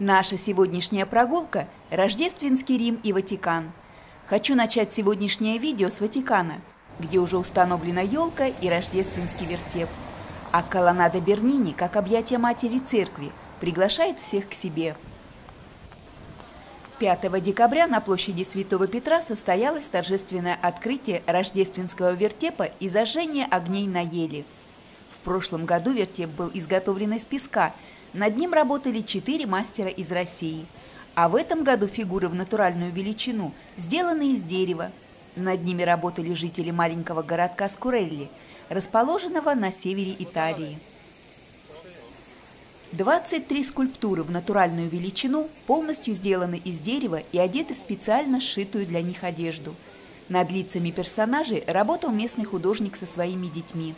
Наша сегодняшняя прогулка – Рождественский Рим и Ватикан. Хочу начать сегодняшнее видео с Ватикана, где уже установлена елка и рождественский вертеп. А колоннада Бернини, как объятие матери церкви, приглашает всех к себе. 5 декабря на площади Святого Петра состоялось торжественное открытие рождественского вертепа и зажжение огней на еле. В прошлом году вертеп был изготовлен из песка. Над ним работали 4 мастера из России. А в этом году фигуры в натуральную величину сделаны из дерева. Над ними работали жители маленького городка Скурелли, расположенного на севере Италии. 23 скульптуры в натуральную величину полностью сделаны из дерева и одеты в специально сшитую для них одежду. Над лицами персонажей работал местный художник со своими детьми.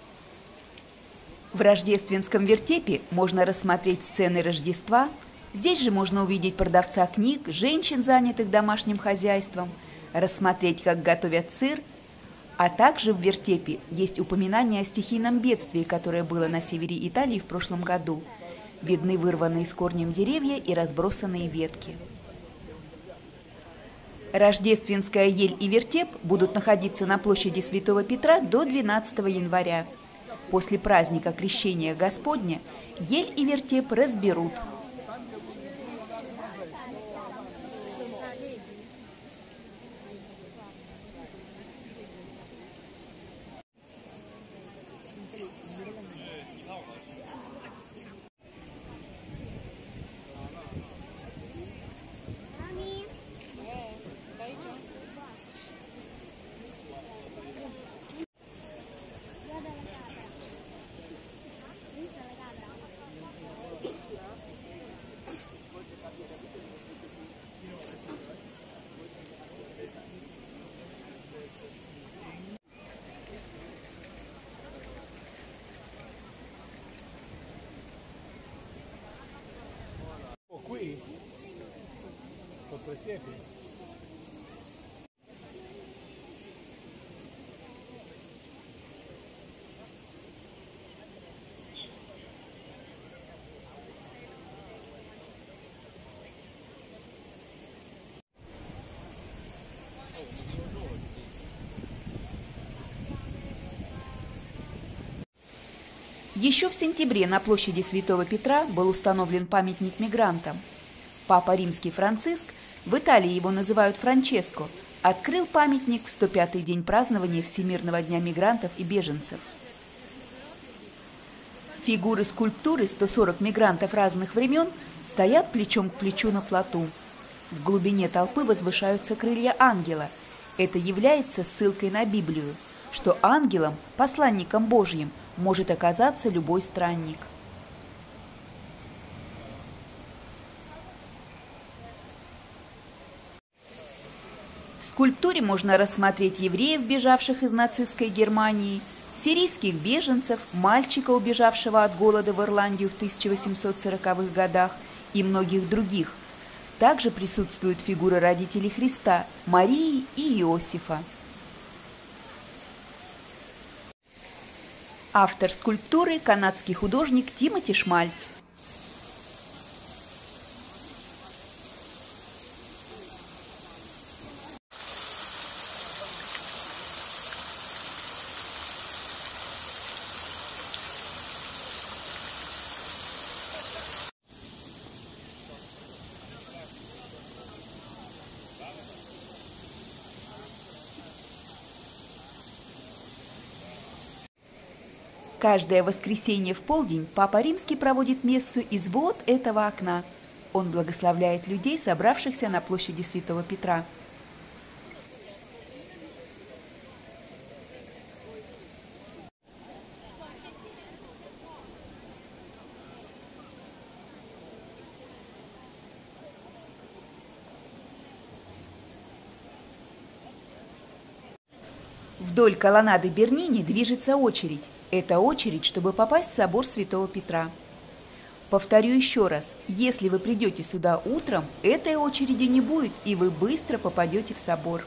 В рождественском вертепе можно рассмотреть сцены Рождества. Здесь же можно увидеть продавца книг, женщин, занятых домашним хозяйством, рассмотреть, как готовят сыр. А также в вертепе есть упоминание о стихийном бедствии, которое было на севере Италии в прошлом году. Видны вырванные с корнем деревья и разбросанные ветки. Рождественская ель и вертеп будут находиться на площади Святого Петра до 12 января. После праздника Крещения Господня ель и вертеп разберут. Еще в сентябре на площади Святого Петра был установлен памятник мигрантам. Папа Римский Франциск, в Италии его называют Франческо, открыл памятник в 105-й день празднования Всемирного дня мигрантов и беженцев. Фигуры скульптуры 140 мигрантов разных времен стоят плечом к плечу на плоту. В глубине толпы возвышаются крылья ангела. Это является ссылкой на Библию, что ангелом, посланником Божьим, может оказаться любой странник. В скульптуре можно рассмотреть евреев, бежавших из нацистской Германии, сирийских беженцев, мальчика, убежавшего от голода в Ирландию в 1840-х годах и многих других. Также присутствуют фигуры родителей Христа, Марии и Иосифа. Автор скульптуры – канадский художник Тимоти Шмальц. Каждое воскресенье в полдень Папа Римский проводит мессу из вот этого окна. Он благословляет людей, собравшихся на площади Святого Петра. Вдоль колоннады Бернини движется очередь. Это очередь, чтобы попасть в собор Святого Петра. Повторю еще раз, если вы придете сюда утром, этой очереди не будет, и вы быстро попадете в собор.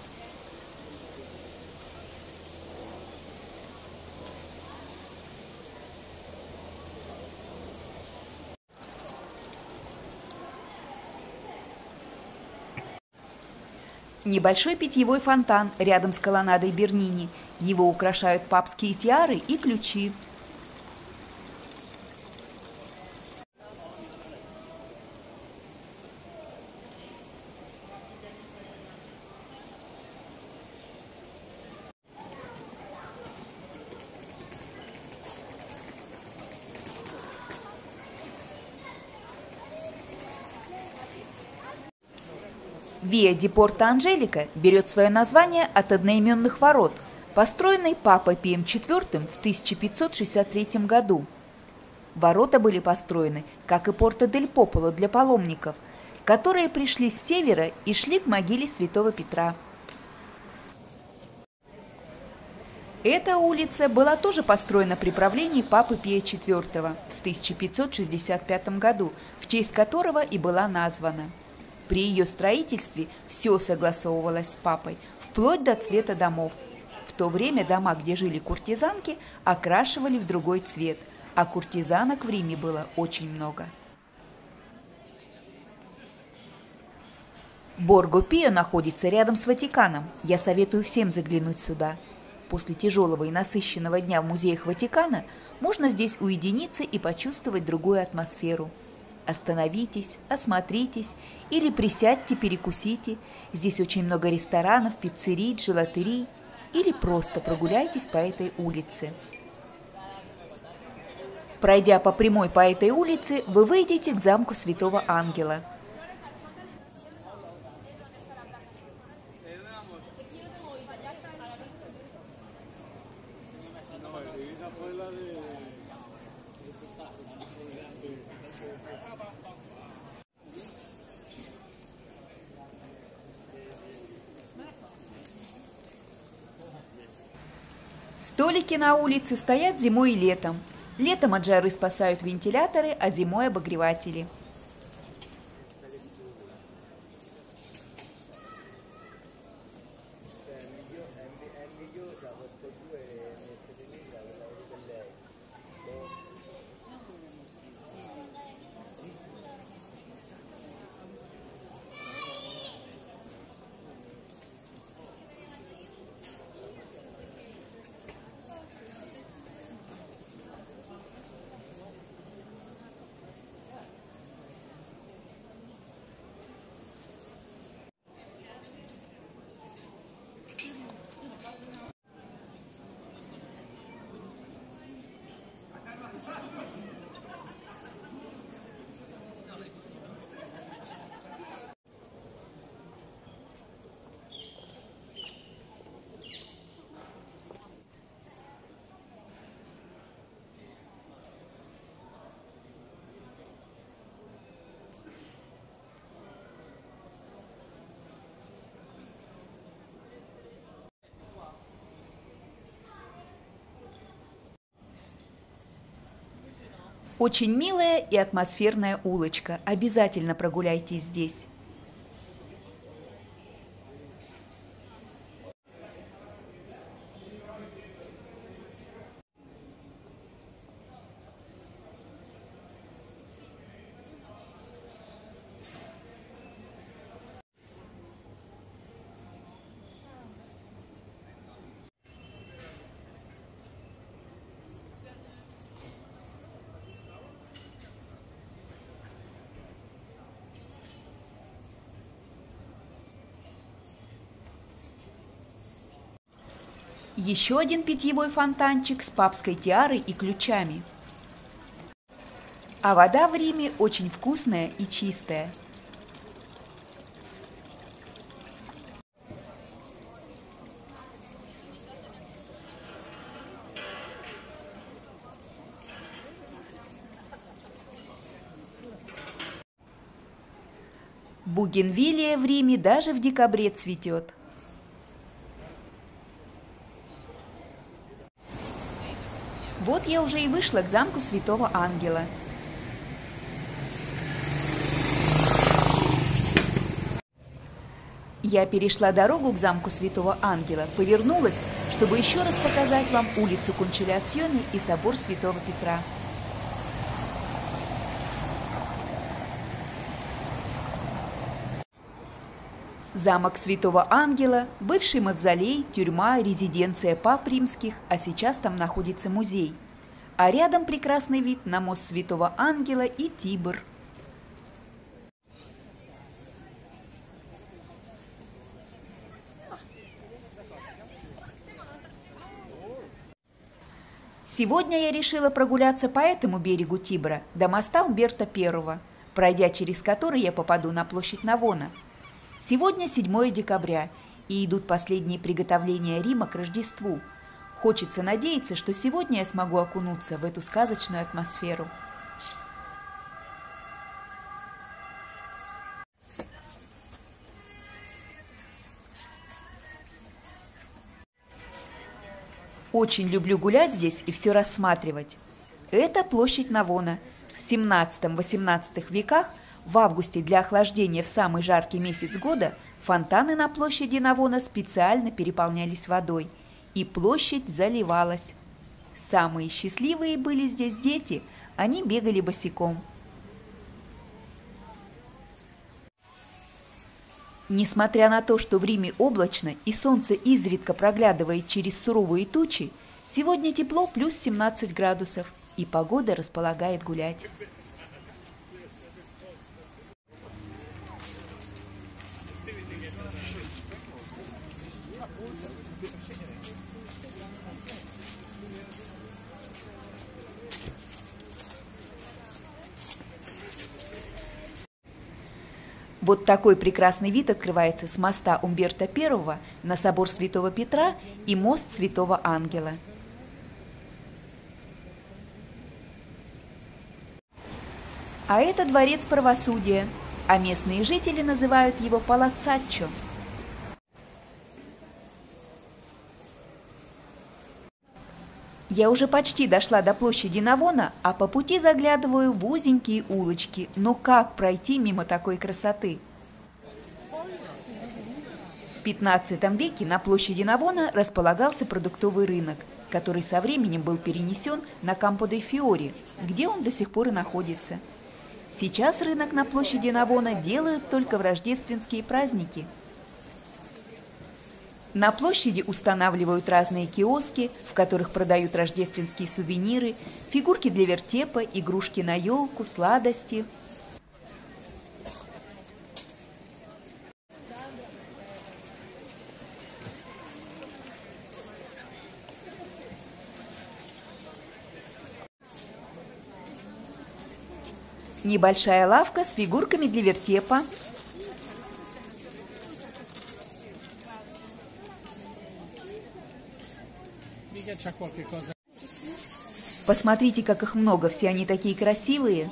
Небольшой питьевой фонтан рядом с колоннадой Бернини. Его украшают папские тиары и ключи. Виа дель Порто Анджелика берет свое название от одноименных ворот, построенной Папой Пием IV в 1563 году. Ворота были построены, как и Порто дель Пополо для паломников, которые пришли с севера и шли к могиле святого Петра. Эта улица была тоже построена при правлении Папы Пия IV в 1565 году, в честь которого и была названа. При ее строительстве все согласовывалось с папой, вплоть до цвета домов. В то время дома, где жили куртизанки, окрашивали в другой цвет, а куртизанок в Риме было очень много. Борго Пио находится рядом с Ватиканом. Я советую всем заглянуть сюда. После тяжелого и насыщенного дня в музеях Ватикана можно здесь уединиться и почувствовать другую атмосферу. Остановитесь, осмотритесь или присядьте, перекусите. Здесь очень много ресторанов, пиццерий, джелатерий. Или просто прогуляйтесь по этой улице. Пройдя по прямой по этой улице, вы выйдете к замку Святого Ангела. Столики на улице стоят зимой и летом. Летом от жары спасают вентиляторы, а зимой обогреватели. Очень милая и атмосферная улочка. Обязательно прогуляйтесь здесь. Еще один питьевой фонтанчик с папской тиарой и ключами. А вода в Риме очень вкусная и чистая. Бугенвилия в Риме даже в декабре цветет. Вот я уже и вышла к замку Святого Ангела. Я перешла дорогу к замку Святого Ангела, повернулась, чтобы еще раз показать вам улицу Кончилиационе и собор Святого Петра. Замок Святого Ангела, бывший мавзолей, тюрьма, резиденция пап римских, а сейчас там находится музей. А рядом прекрасный вид на мост Святого Ангела и Тибр. Сегодня я решила прогуляться по этому берегу Тибра до моста Умберто I, пройдя через который я попаду на площадь Навона. Сегодня 7 декабря, и идут последние приготовления Рима к Рождеству. Хочется надеяться, что сегодня я смогу окунуться в эту сказочную атмосферу. Очень люблю гулять здесь и все рассматривать. Это площадь Навона. В 17-18 веках, в августе для охлаждения в самый жаркий месяц года, фонтаны на площади Навона специально переполнялись водой, и площадь заливалась. Самые счастливые были здесь дети, они бегали босиком. Несмотря на то, что в Риме облачно и солнце изредка проглядывает через суровые тучи, сегодня тепло плюс 17 градусов, и погода располагает гулять. Вот такой прекрасный вид открывается с моста Умберто I на собор Святого Петра и мост Святого Ангела. А это дворец правосудия, а местные жители называют его Палацаццо. Я уже почти дошла до площади Навона, а по пути заглядываю в узенькие улочки. Но как пройти мимо такой красоты? В 15 веке на площади Навона располагался продуктовый рынок, который со временем был перенесен на Кампо-де-Фиори, где он до сих пор и находится. Сейчас рынок на площади Навона делают только в рождественские праздники. На площади устанавливают разные киоски, в которых продают рождественские сувениры, фигурки для вертепа, игрушки на елку, сладости. Небольшая лавка с фигурками для вертепа. Посмотрите, как их много, все они такие красивые.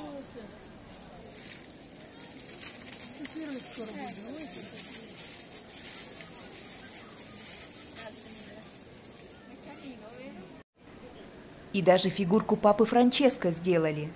И даже фигурку папы Франческо сделали.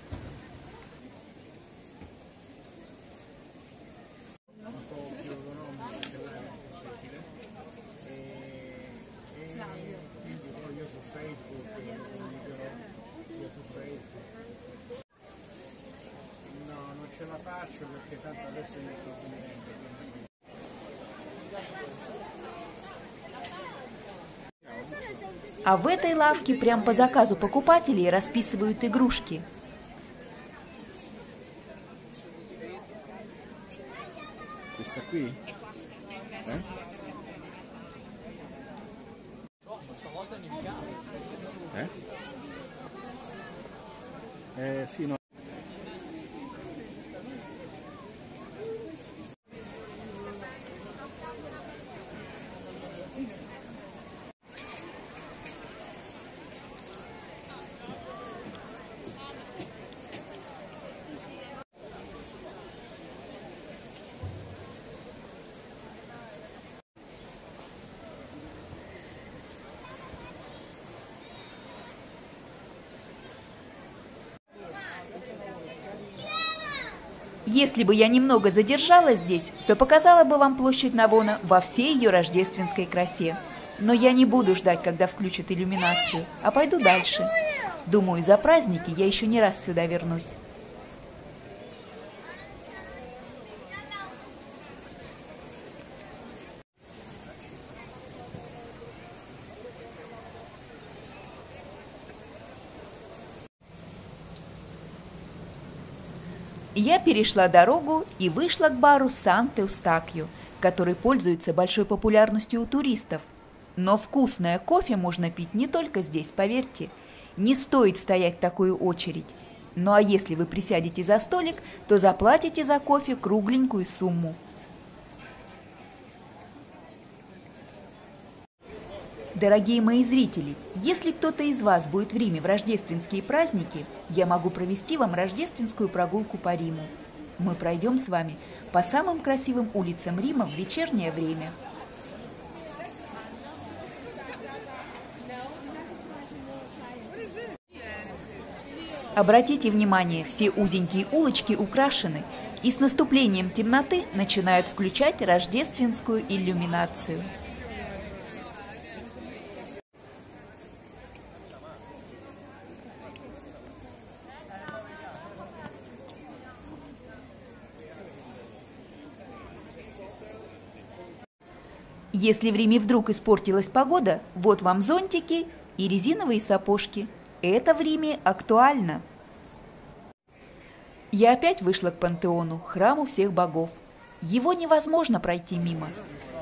А в этой лавке прям по заказу покупателей расписывают игрушки. Если бы я немного задержалась здесь, то показала бы вам площадь Навона во всей ее рождественской красе. Но я не буду ждать, когда включат иллюминацию, а пойду дальше. Думаю, за праздники я еще не раз сюда вернусь. я перешла дорогу и вышла к бару Сантеустакью, который пользуется большой популярностью у туристов. Но вкусное кофе можно пить не только здесь, поверьте. Не стоит стоять в такую очередь. Ну а если вы присядете за столик, то заплатите за кофе кругленькую сумму. Дорогие мои зрители, если кто-то из вас будет в Риме в рождественские праздники, я могу провести вам рождественскую прогулку по Риму. Мы пройдем с вами по самым красивым улицам Рима в вечернее время. Обратите внимание, все узенькие улочки украшены и с наступлением темноты начинают включать рождественскую иллюминацию. Если в Риме вдруг испортилась погода, вот вам зонтики и резиновые сапожки. Это в Риме актуально. Я опять вышла к Пантеону, храму всех богов. Его невозможно пройти мимо.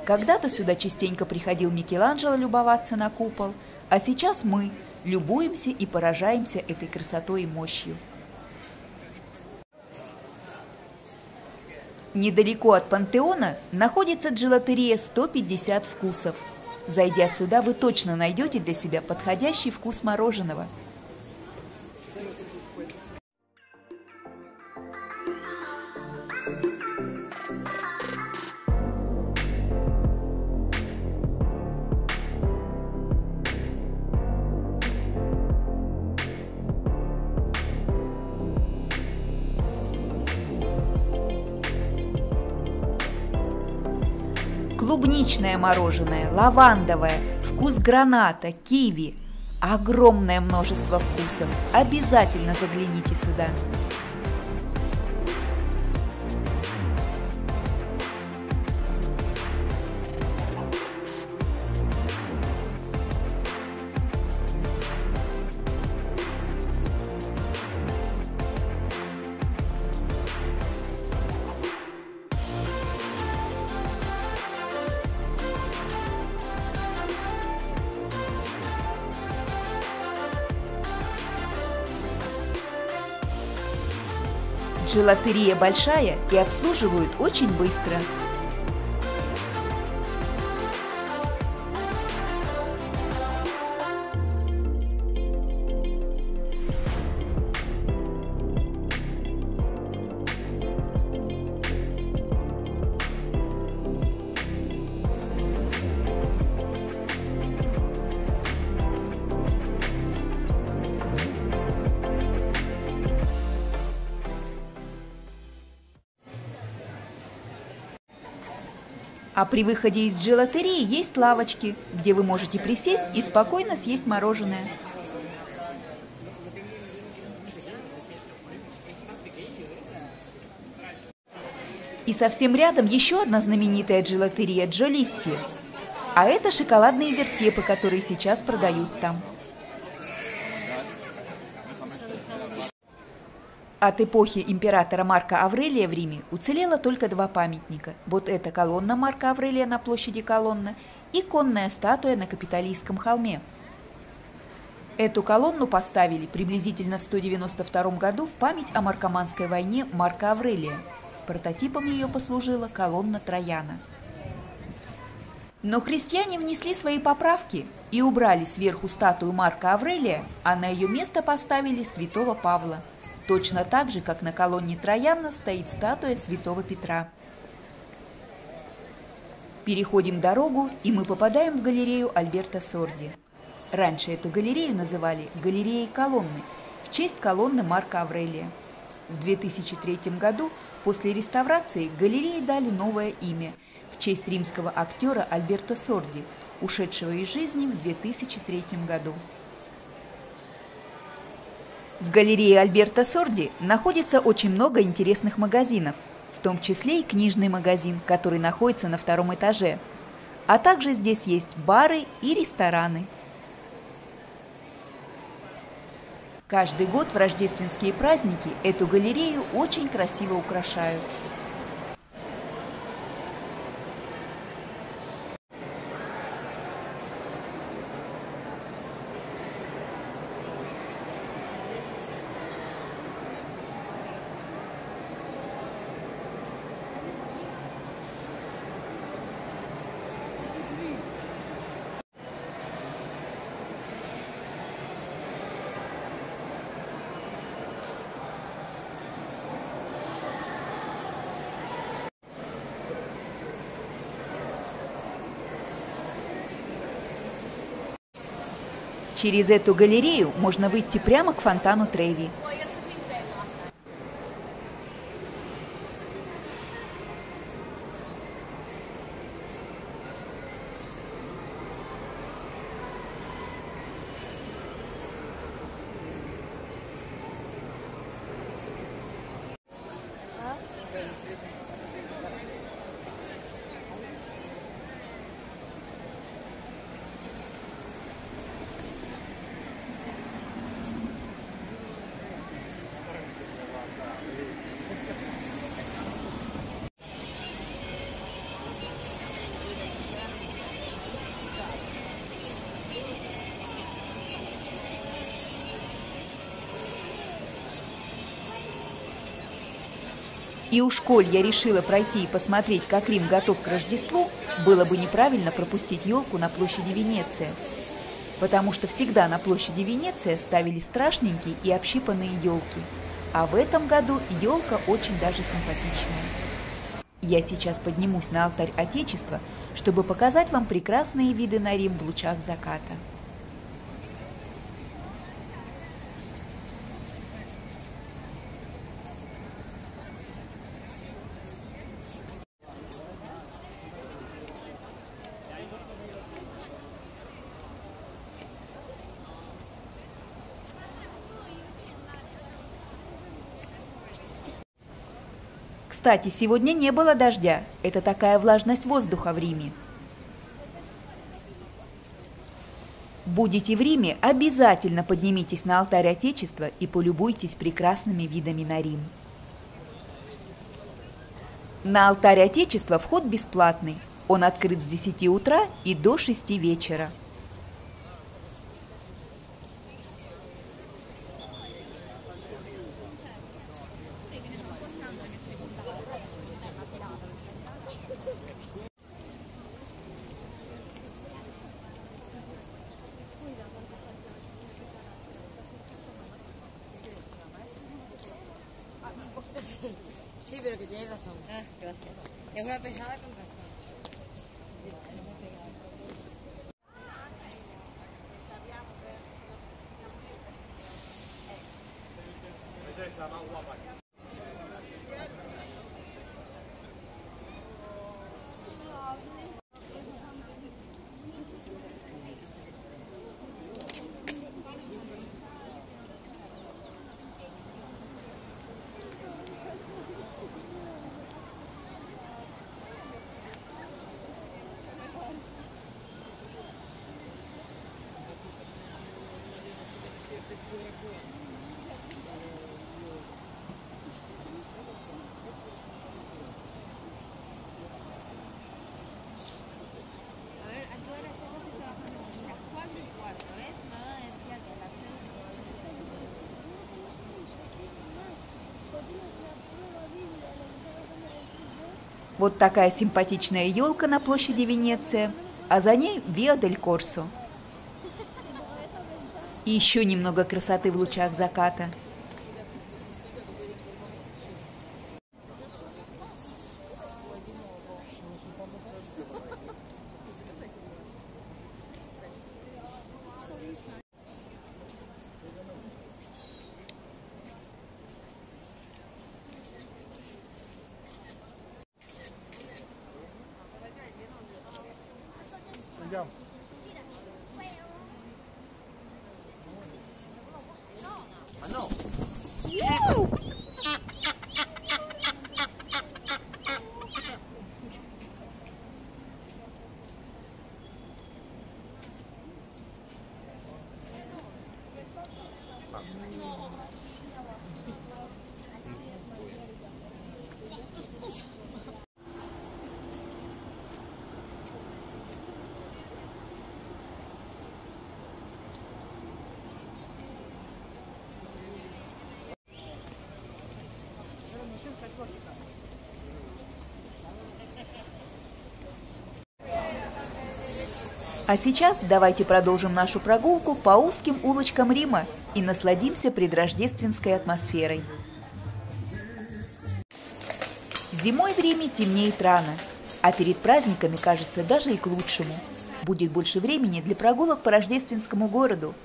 Когда-то сюда частенько приходил Микеланджело любоваться на купол, а сейчас мы любуемся и поражаемся этой красотой и мощью. Недалеко от Пантеона находится джелатерия 150 вкусов. Зайдя сюда, вы точно найдете для себя подходящий вкус мороженого. Клубничное мороженое, лавандовое, вкус граната, киви. Огромное множество вкусов. Обязательно загляните сюда. Желатерия большая и обслуживают очень быстро. А при выходе из джелатерии есть лавочки, где вы можете присесть и спокойно съесть мороженое. И совсем рядом еще одна знаменитая джелатерия Джолитти. А это шоколадные вертепы, которые сейчас продают там. От эпохи императора Марка Аврелия в Риме уцелело только два памятника. Вот эта колонна Марка Аврелия на площади Колонна и конная статуя на Капитолийском холме. Эту колонну поставили приблизительно в 192 году в память о Маркоманской войне Марка Аврелия. Прототипом ее послужила колонна Траяна. Но христиане внесли свои поправки и убрали сверху статую Марка Аврелия, а на ее место поставили святого Павла. Точно так же, как на колонне Траяна стоит статуя святого Петра. Переходим дорогу, и мы попадаем в галерею Альберто Сорди. Раньше эту галерею называли «Галереей колонны» в честь колонны Марка Аврелия. В 2003 году после реставрации галерее дали новое имя в честь римского актера Альберто Сорди, ушедшего из жизни в 2003 году. В галерее Альберто Сорди находится очень много интересных магазинов, в том числе и книжный магазин, который находится на втором этаже. А также здесь есть бары и рестораны. Каждый год в рождественские праздники эту галерею очень красиво украшают. Через эту галерею можно выйти прямо к фонтану Треви. И уж коль я решила пройти и посмотреть, как Рим готов к Рождеству, было бы неправильно пропустить елку на площади Венеция. Потому что всегда на площади Венеция ставили страшненькие и общипанные елки. А в этом году елка очень даже симпатичная. Я сейчас поднимусь на алтарь Отечества, чтобы показать вам прекрасные виды на Рим в лучах заката. Кстати, сегодня не было дождя. Это такая влажность воздуха в Риме. Будете в Риме, обязательно поднимитесь на алтарь Отечества и полюбуйтесь прекрасными видами на Рим. На алтарь Отечества вход бесплатный. Он открыт с 10 утра и до 6 вечера. Вот такая симпатичная елка на площади Венеция, а за ней Виа дель Корсо. И еще немного красоты в лучах заката. А сейчас давайте продолжим нашу прогулку по узким улочкам Рима и насладимся предрождественской атмосферой. Зимой в Риме темнеет рано, а перед праздниками, кажется, даже и к лучшему. Будет больше времени для прогулок по рождественскому городу.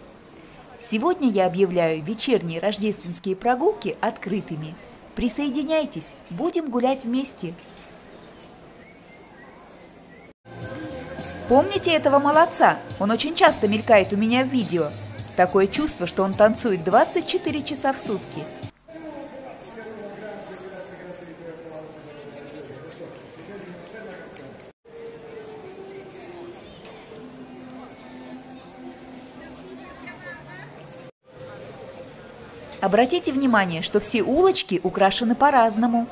Сегодня я объявляю вечерние рождественские прогулки открытыми. Присоединяйтесь, будем гулять вместе. Помните этого молодца? Он очень часто мелькает у меня в видео. Такое чувство, что он танцует 24 часа в сутки. Обратите внимание, что все улочки украшены по-разному.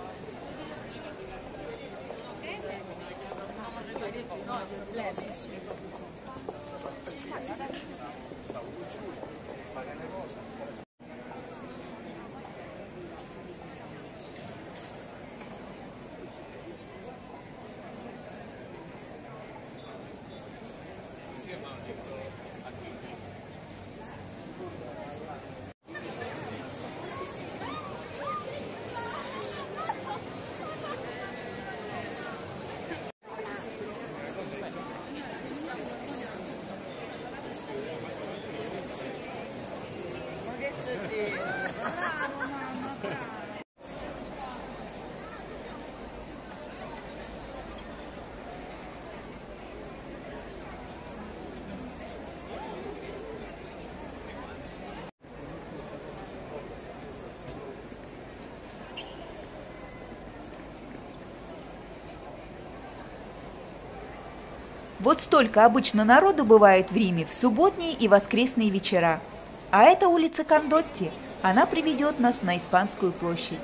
Вот столько обычно народу бывает в Риме в субботние и воскресные вечера. А это улица Кондотти. Она приведет нас на Испанскую площадь.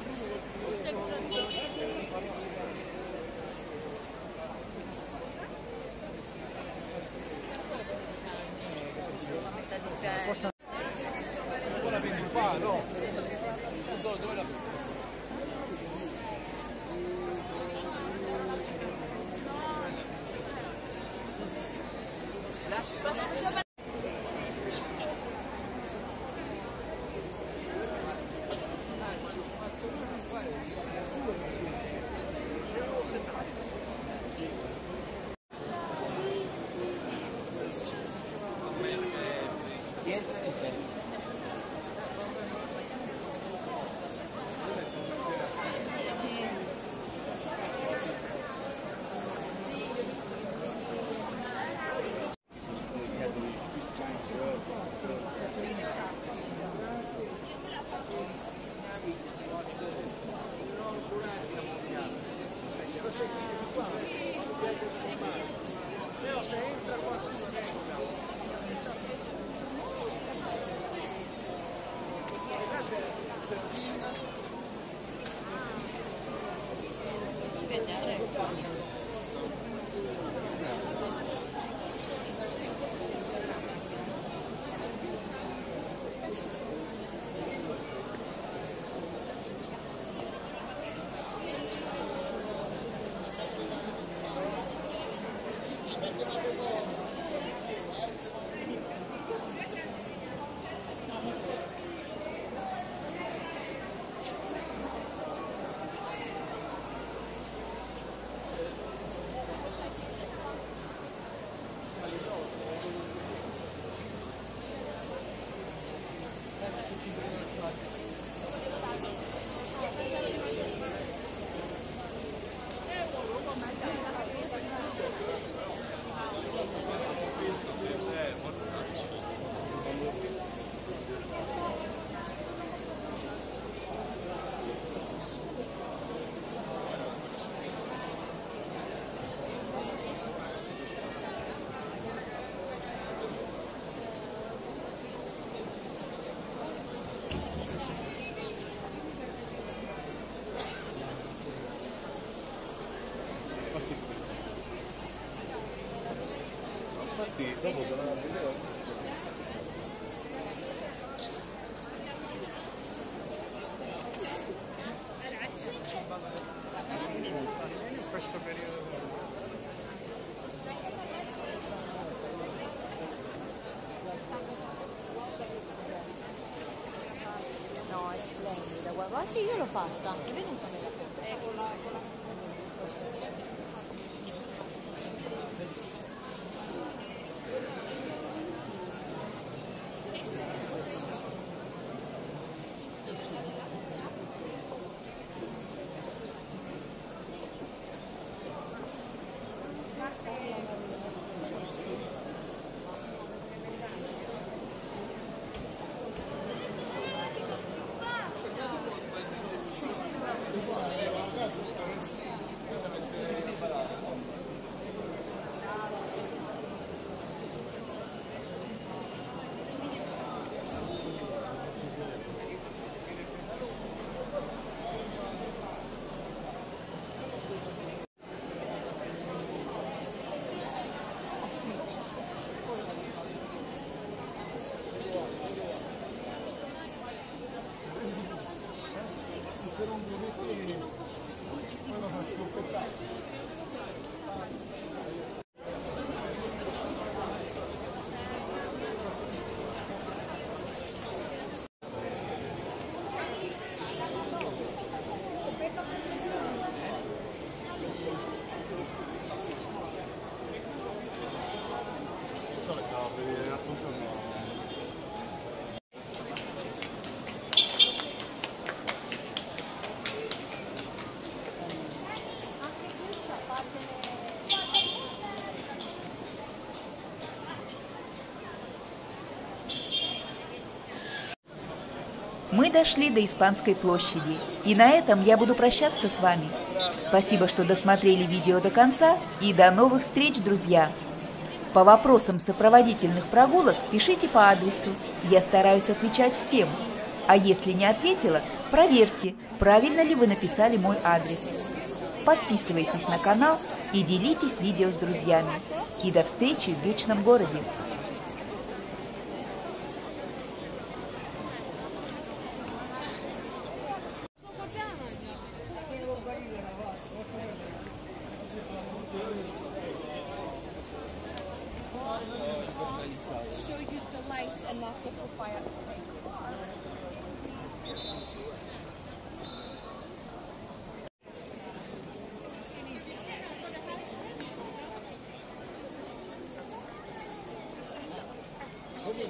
In questo periodo Ah sì, io l'ho fatta, è venuta nella festa. Мы дошли до Испанской площади, и на этом я буду прощаться с вами. Спасибо, что досмотрели видео до конца, и до новых встреч, друзья! По вопросам сопроводительных прогулок пишите по адресу, я стараюсь отвечать всем. А если не ответила, проверьте, правильно ли вы написали мой адрес. Подписывайтесь на канал и делитесь видео с друзьями. И до встречи в Вечном городе!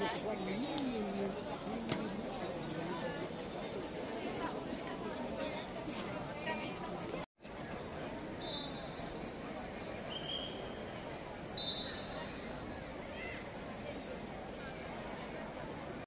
Thank you.